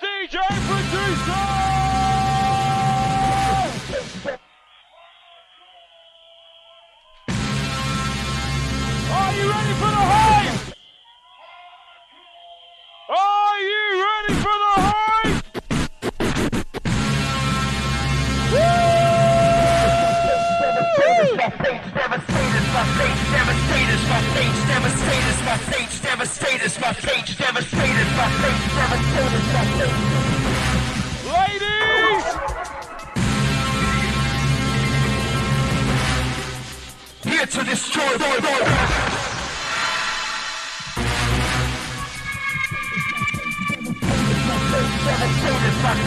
DJ producer! Are you ready for the hype? Are you ready for the hype? Ladies! Here to destroy the Are you ready for the hardcore?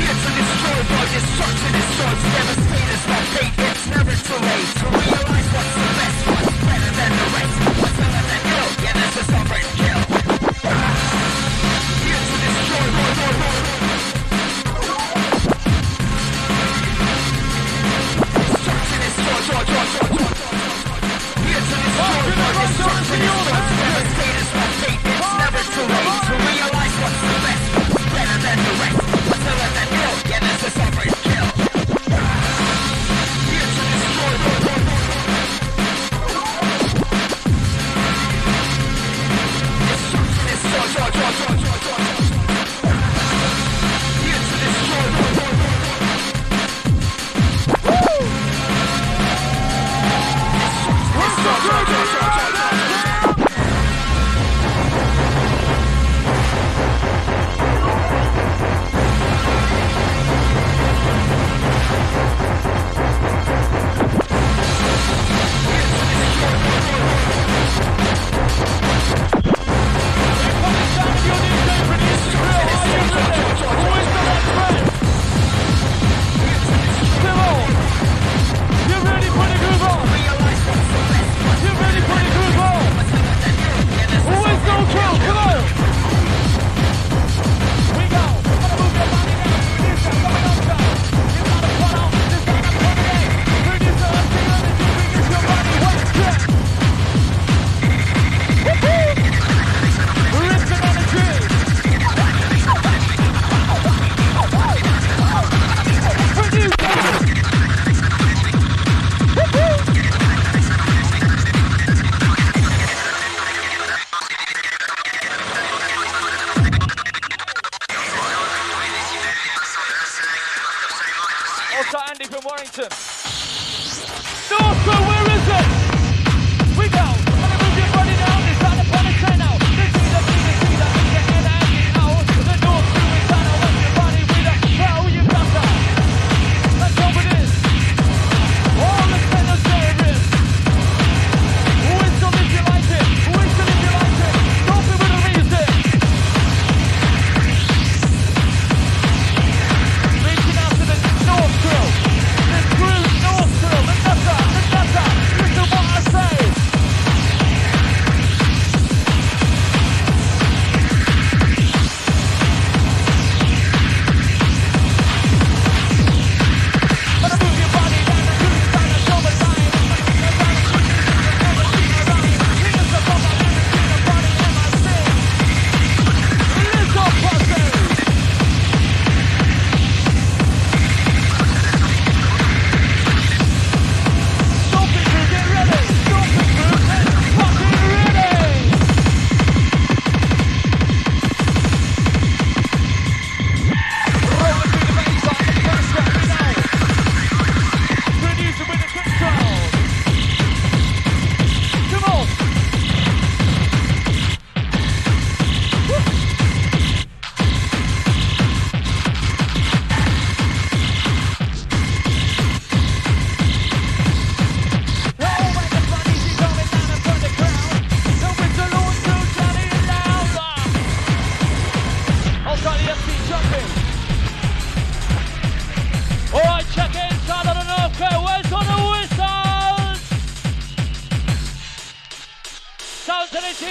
Here to destroy the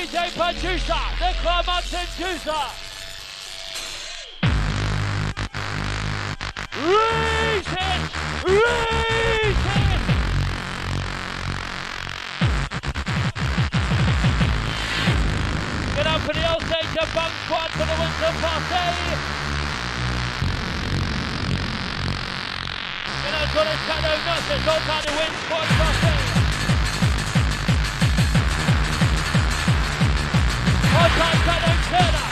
DJ producer, the climax inducer. Reasons! Reasons! Get up for the old stage of Bunk Squad for the winter party. Get out for the shadow nurses, all kind of win squad party. Hotline Shadow Turner.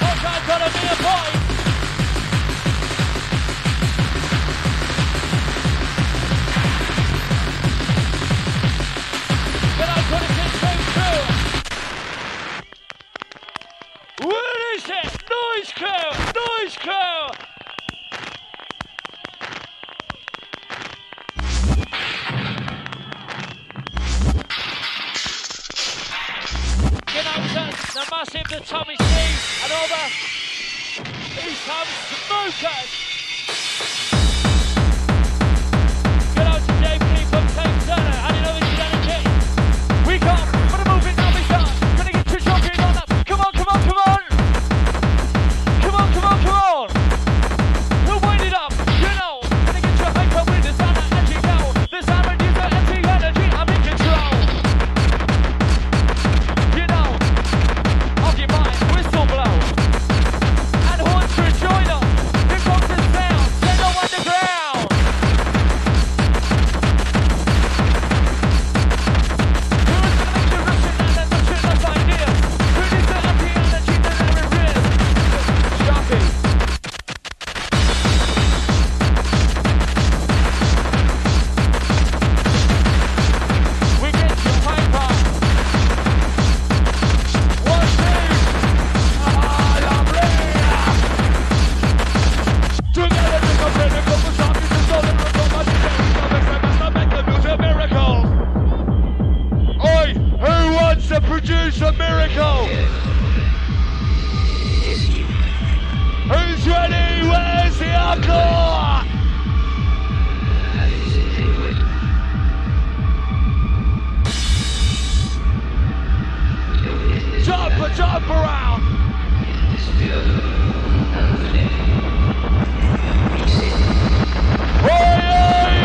Hotline got to be a point. But I couldn't get so through. Where is it? Noise crew! Noise crew! The massive, the Tommy C, and all the East Ham smokers. Good old JP from Tate Turner, adding over his energy. We come, we're moving now, we start. Gonna get to Sharkey on that. Come on, come on, come on. Come on, come on, come on. We'll wind it up, you know. Gonna get to a high club with the sound and energy now. The sound and user energy, I'm in control. Produce a miracle! Who's ready? Where's the encore? Jump, jump around! Oi, oi!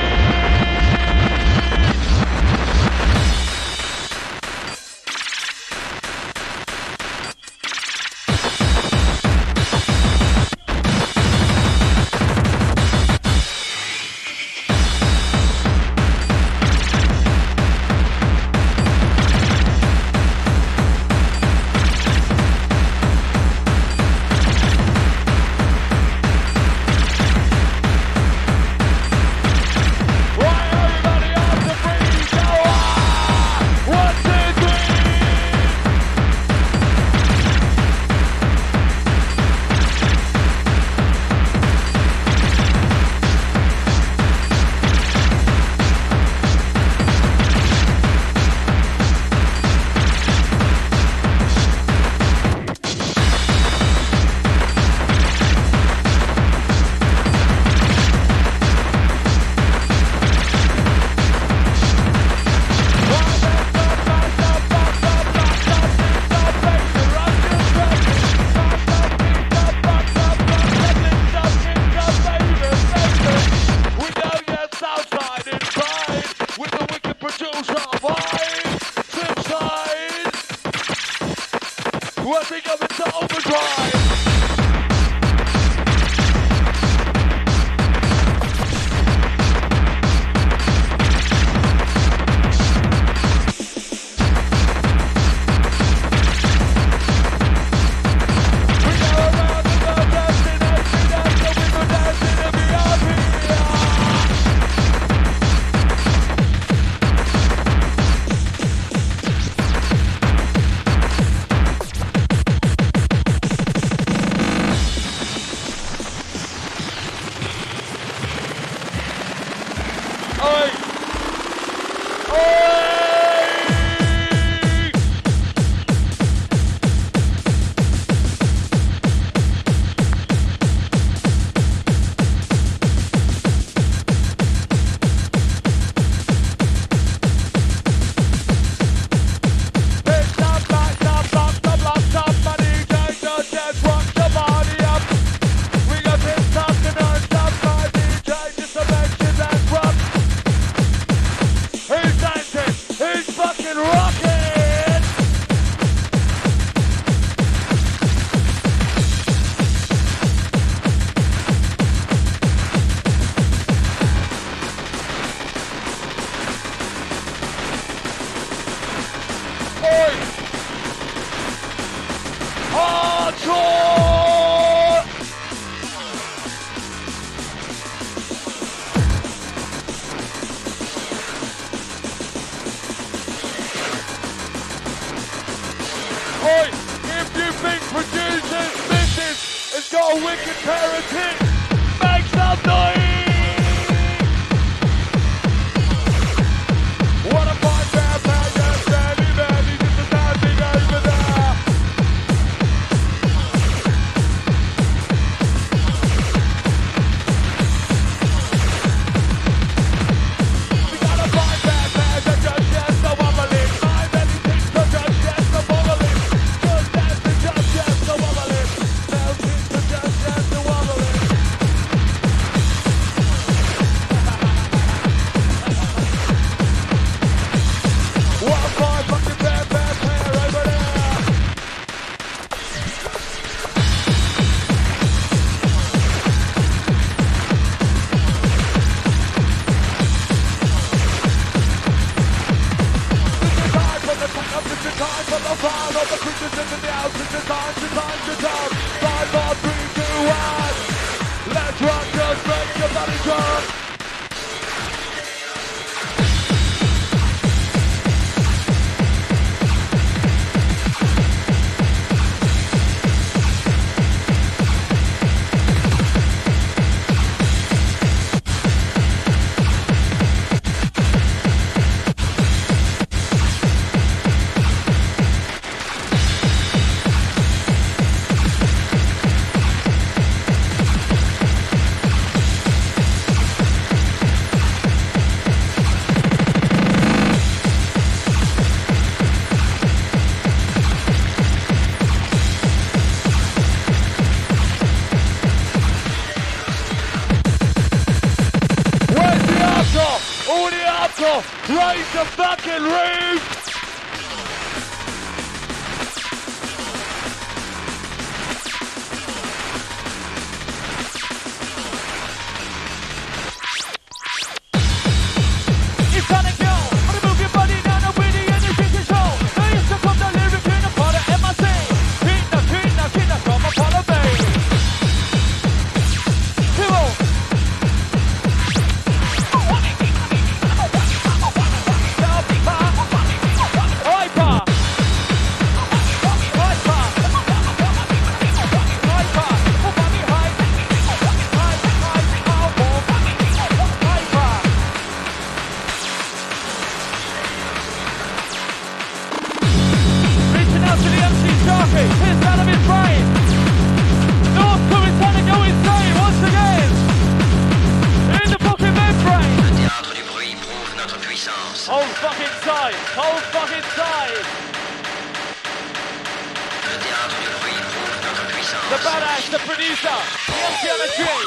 got a wicked pair of tits. Make some noise. What a fight down there, yes, Sammy, man. He's just a dancing over there. We got a fight down there, so just yes, no wobbling. My many tits, so just yes, no wobbling. Just dance, so just yes, no wobbling. No tits, so just yes, no wobbling. What a five fucking pair over there. This is time for the town, this is time for the farm, all the creatures in the house, this is time, this time, this time. 5, 4, 3, 2, 1. Let's rock, just make your body drop. Where's the arts off? All the arts off. Raise the fucking roof. You gotta go. Wanna move your body down and with the energy control. Now you should pop the lyric in a part of MIC. Kidna, kidna, kidna from a part of me. Come on. Hyper. Hyper. Hyper. Hyper. Reaching out to the MC Sharkey, pissed out of his brain. North Korea trying to go insane once again. In the fucking membrane. Le théâtre du bruit prouve notre puissance. Whole fucking side, whole fucking side. Le théâtre du bruit prouve notre puissance. The badass, the producer, the MC on the tree.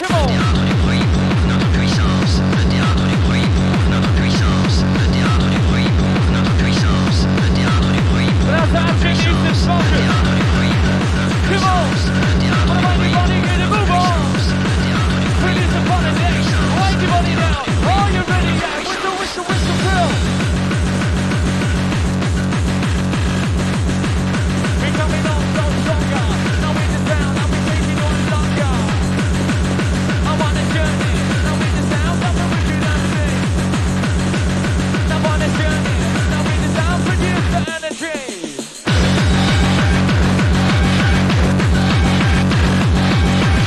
Come Le on. théâtre du bruit prouve notre puissance. Le théâtre du bruit prouve notre puissance. Le théâtre du bruit prouve notre puissance. Le théâtre du bruit prouve Without the notre action, use this puissance. Le function. théâtre du bruit prouve notre Come on. puissance. Le théâtre What am I du bruit running in the move on? Release the body down. Wake your body down. Are you ready now? Whistle, whistle, whistle, drill. We're coming on so stronger. Now we're the sound, now we're taking on longer. I'm on a journey. Now we're the sound, now we're with you, now we're Now on a journey. Now we're the sound, produce the energy.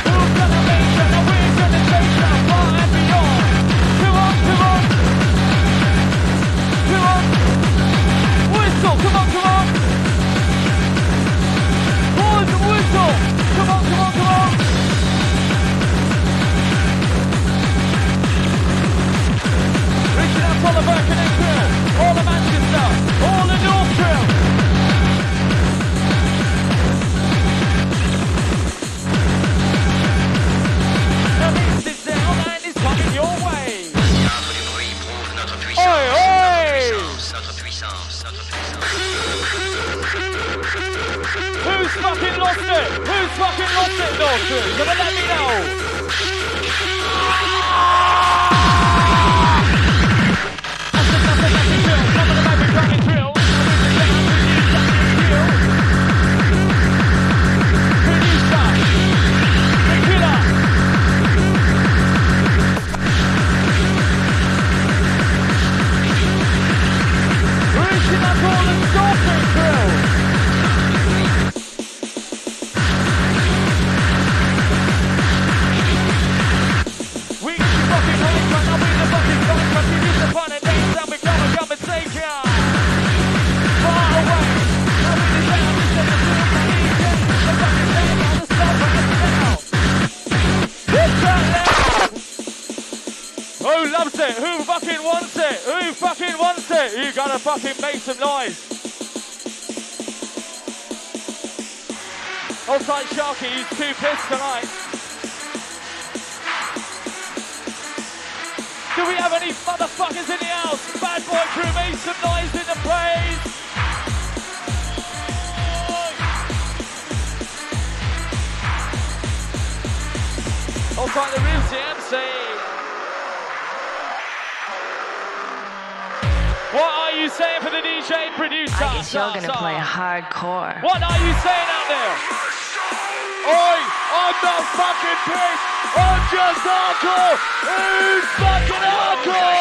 Who's gonna make it? Now we're gonna take that far and beyond. Come on, come on. Come on. Whistle, come on, come on. Horns and whistle. Come on, come on, come on. Reaching out for the Birkenhead Grill. All the Manchester. All the North Grill. Now this is down and it's coming your way. Le théâtre du bruit prouve notre puissance. Oi, oi. Notre puissance, notre puissance. Who's fucking lost it? Who's fucking lost it, Norton? You're gonna let me know. That's the best of the drill. Top of the baby cracking drill. Producer, the killer. Reaching up all the Norton drill. Le théâtre du bruit Who loves it? Who fucking wants it? Who fucking wants it? You gotta fucking make some noise. Offside Sharkey, he's too pissed tonight. Do we have any motherfuckers in the house? Bad boy crew, make some noise in the place. Offside the real GMC. What are you saying for the DJ producer? I guess you're gonna play hardcore. What are you saying out there? Oi, I'm not fucking pissed. I'm just hardcore. Who's fucking hardcore?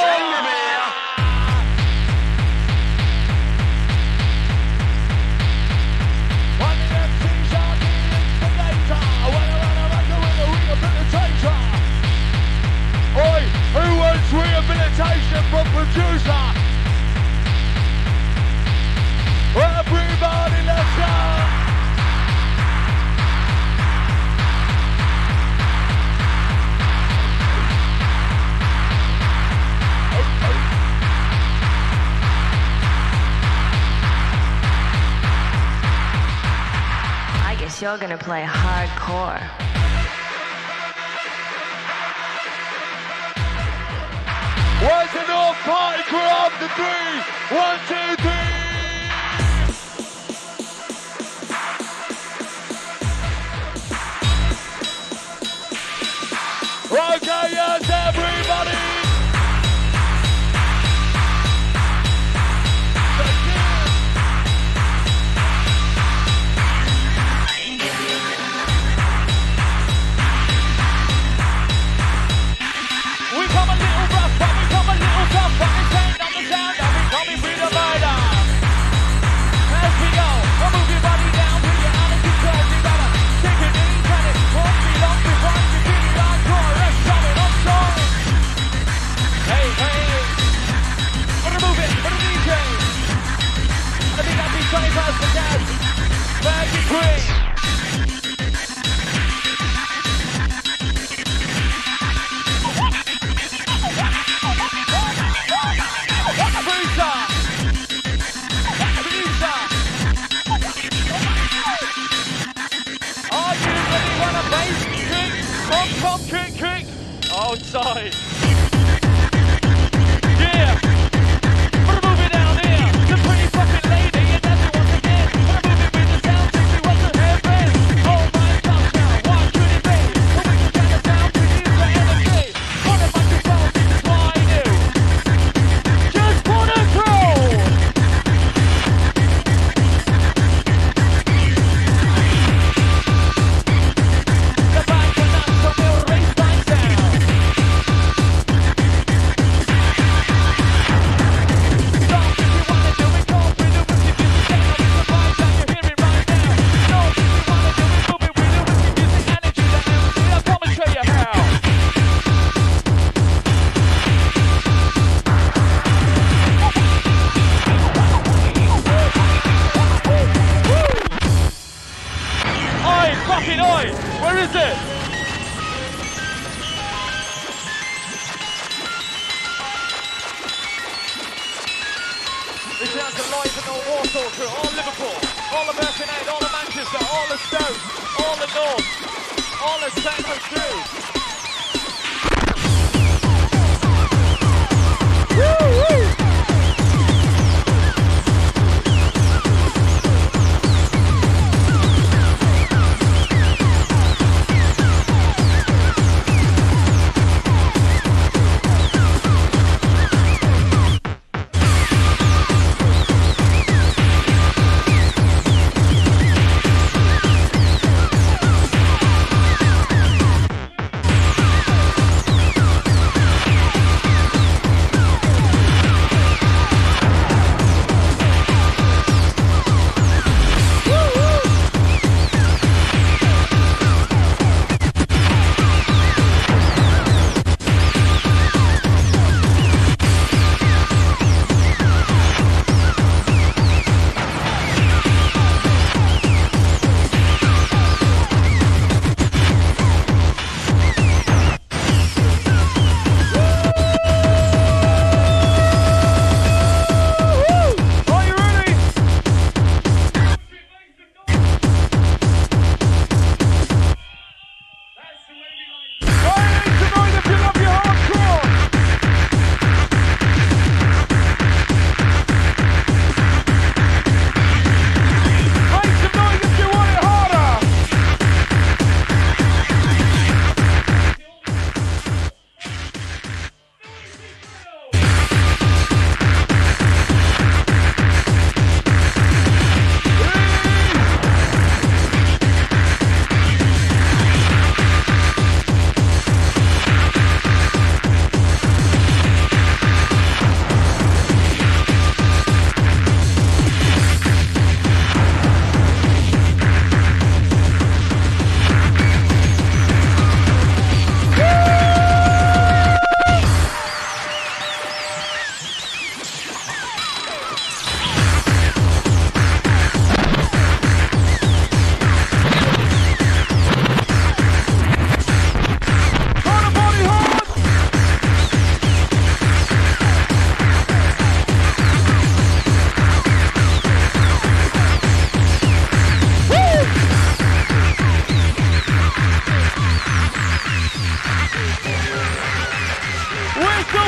Oi, who wants rehabilitation from producer? Everybody, let's go! I guess you're gonna play hardcore. Where's the North Party crew up to three? 1, 2, 3! Okay, yes, everybody! We come a little rough, but we come a little tough, but we stand on the sound and we come in with the murder. As we go, we'll move your body down to your alley, you curve it better. Take it in, can it, won't be long before you feel it like glory. Hey, hey, what a move it, what a DJ. I think I'd be 25 for that. Bag it quick. Freezer. Are you ready for a bass kick? Pop, pop, kick, kick. Outside.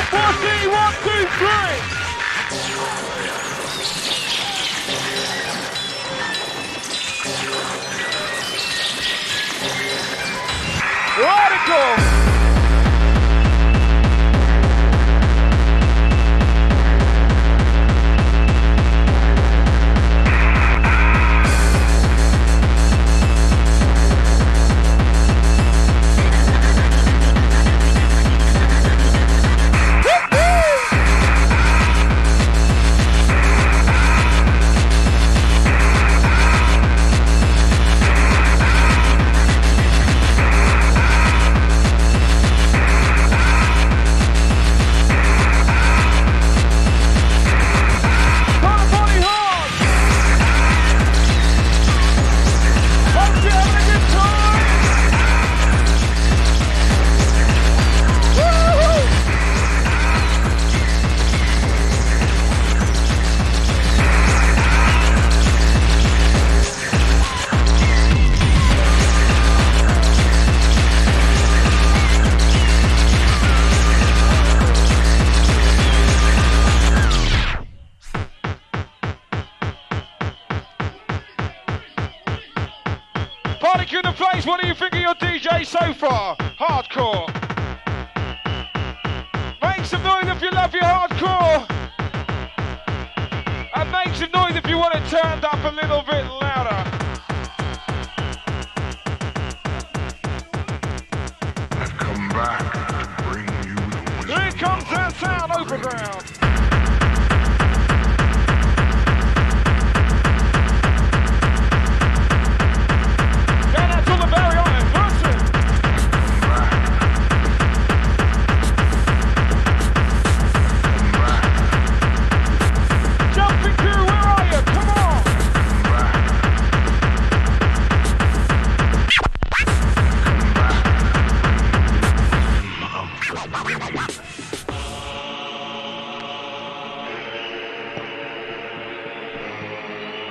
4, 4, 3, 1, 2, 3. Radical! In the place, what do you think of your DJ so far? Hardcore. Make some noise if you love your hardcore. And make some noise if you want it turned up a little bit louder. I've come back to bring you the wisdom. Here comes that sound, open ground.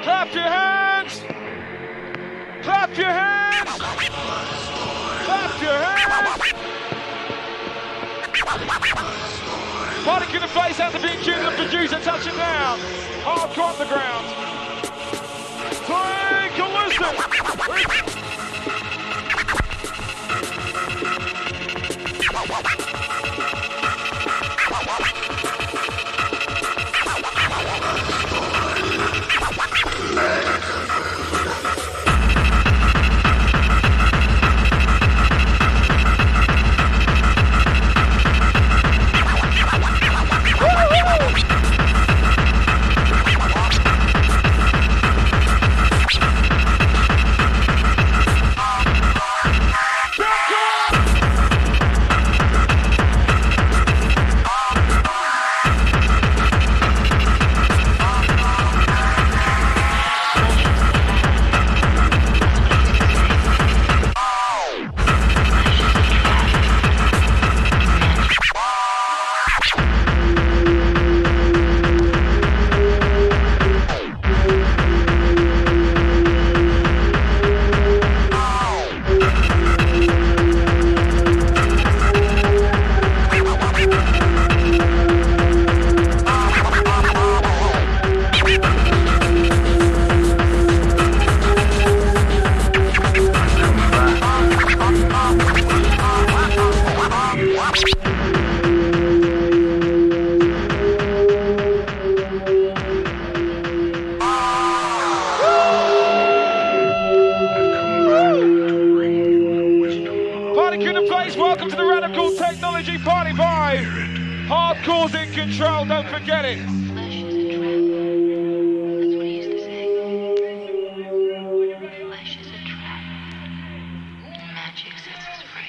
Clap your hands! Clap your hands! Clap your hands! Party in the place, has to be in tune, the producer, touch it down. Hardcore on the ground. Take a listen! Welcome to the Radical Technology Party Vibe. Hardcore's in control, don't forget it. Flash is a trap. That's what he used to say. Flash is a trap. Magic sets us free.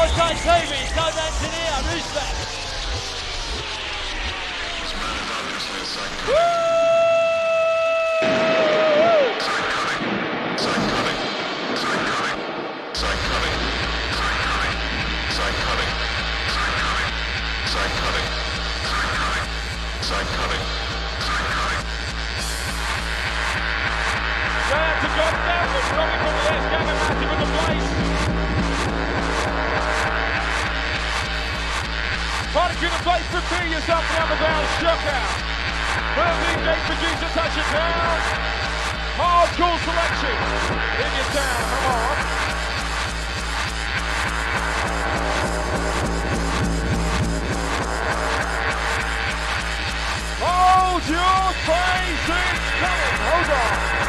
Oktay Sami is going back to the air. Who's that? Psychotic. Shout out to John Douglas, coming from the left, Gavin Matthew with the place. Try to get the place, prepare yourself for the bounce, shook out. Perfect engaged producer, touch it down. Hardcore selection. In your town, come on. Hold your place, it's coming, hold on.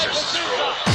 Sharkey,